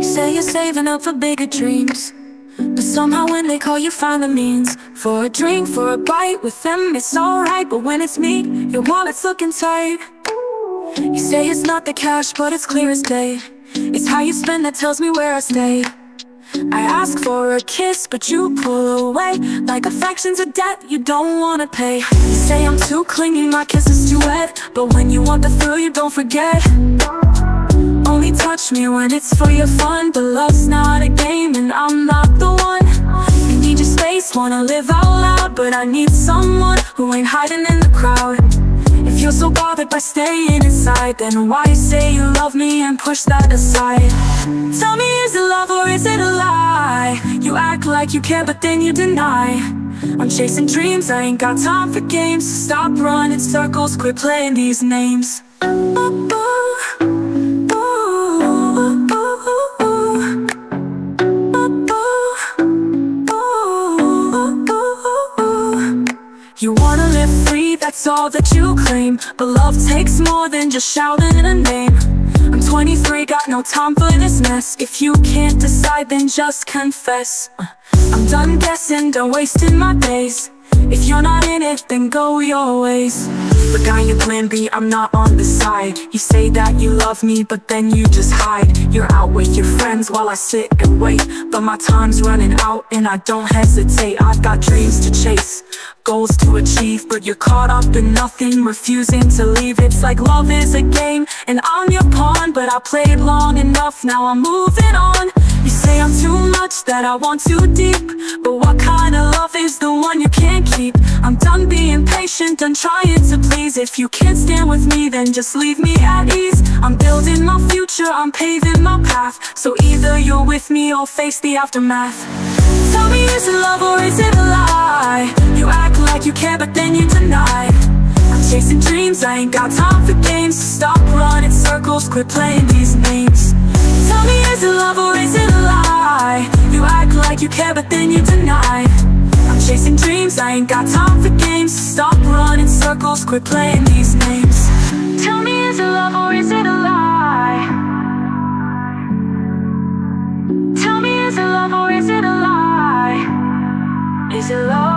Say you're saving up for bigger dreams, but somehow when they call you find the means. For a drink, for a bite, with them it's alright. But when it's me, your wallet's looking tight. You say it's not the cash, but it's clear as day. It's how you spend that tells me where I stay. I ask for a kiss, but you pull away like affection's a debt you don't wanna pay. You say I'm too clingy, my kiss is too wet, but when you want the thrill you don't forget. Only touch me when it's for your fun, but love's not a game and I'm not the one. You need your space, wanna live out loud, but I need someone who ain't hiding in the crowd. If you're so bothered by staying inside, then why say you love me and push that aside? Tell me, is it love or is it a lie? You act like you care but then you deny. I'm chasing dreams, I ain't got time for games, so stop running circles, quit playing these names. You wanna live free, that's all that you claim, but love takes more than just shouting a name. I'm 23, got no time for this mess. If you can't decide, then just confess. I'm done guessing, done wasting my days. If you're not in it, then go your ways. Look, I ain't plan B, I'm not on the side. You say that you love me, but then you just hide. You're out with your friends while I sit and wait, but my time's running out and I don't hesitate. I've got dreams to chase, goals to achieve, but you're caught up in nothing, refusing to leave. It's like love is a game and I'm your pawn, but I played long enough, now I'm moving on. You say I'm too much, that I want too deep, but what kind of love is the one you can't keep? I'm done being patient, done trying to please. If you can't stand with me, then just leave me at ease. I'm building my future, I'm paving my path, so either you're with me or face the aftermath. Tell me, is it love or is it a lie? You act like you care, but then you deny. I'm chasing dreams, I ain't got time for games, so stop running circles, quit playing these names. Tell me, is it love or is it a lie? You act like you care, but then you deny. I'm chasing dreams, I ain't got time for games, so stop running circles, quit playing these names. Tell me, is it love or is it a lie? Tell me, is it love or is it a lie? Is it love?